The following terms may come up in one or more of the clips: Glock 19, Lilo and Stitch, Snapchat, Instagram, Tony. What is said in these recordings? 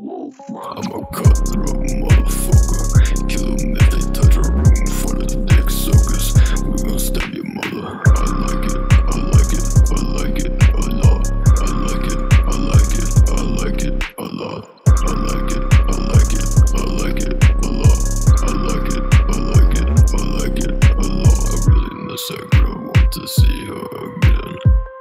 I'm a cutthroat motherfucker. Kill them if they touch a room for the dick suckers. We gon' stab your mother. I like it, I like it, I like it a lot. I like it, I like it, I like it a lot. I like it, I like it, I like it a lot. I like it, I like it, I like it a lot. I really miss her, girl. I want to see her again.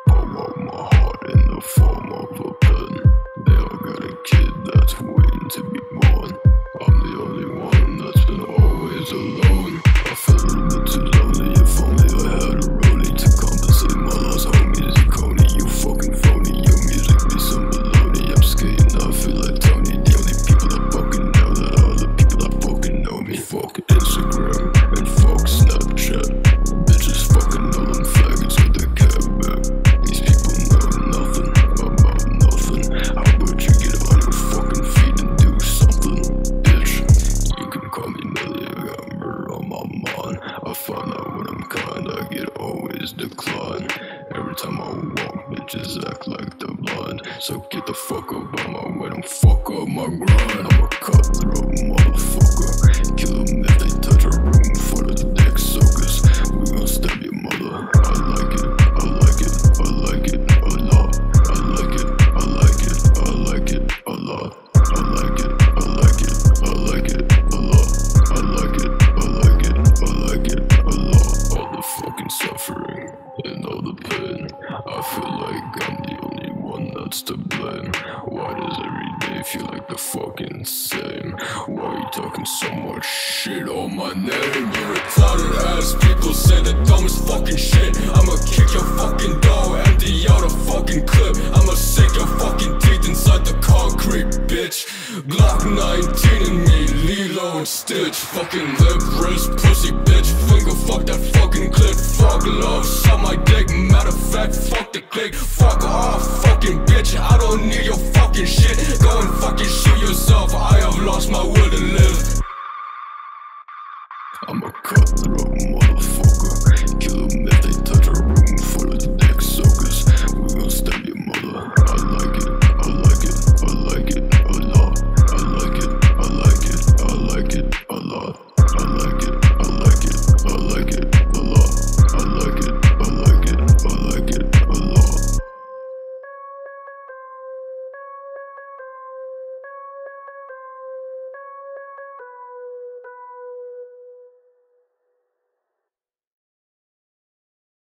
I want my heart in the form of a pen. They all got a kid that's waiting to be born. I'm the only one that's been always alone. I feel a little bit too lonely. If only I had a roadie to compensate my lost homies. You Coney, you fucking phony. Your music be so baloney. I'm skating, I feel like Tony. The only people that fucking know that are the people that fucking know me. Fuck Instagram and fuck Snapchat. Bitches fucking know them faggots with their cap back. These people know nothing about nothing. How about you get on your fucking feet and do something, bitch? You can call me Nelly, I got murder on my mind. I find out when I'm kind, I get always declined. Every time I walk, bitches act like they're blind. So get the fuck up out my way, don't fuck up my grind. I'm a cutthroat motherfucker. Kill them if they touch a room for the dick suckers. We gon' stab your mother. I like it, I like it, I like it a lot. I like it, I like it, I like it a lot. I like it, I like it, I like it a lot. I like it, I like it, I like it a lot. All the fucking suffering and all the pain. I feel like I'm the only one that's to blame. Why does every day feel like the fucking same? Why are you talking so much shit on my name? You retarded ass people say the dumbest fucking shit. I'ma kick your fucking door, empty out a fucking clip. I'ma sink your fucking teeth inside the concrete, bitch. Glock 19 in me, Lilo and Stitch. Fucking lip, wrist, pussy, bitch. Finger fuck that fucking clip. Fuck love, suck my dick. Matter of fact, fuck the click. Fuck off, fucking bitch. I don't need your fucking shit. Go and fucking shoot yourself. I have lost my will to live.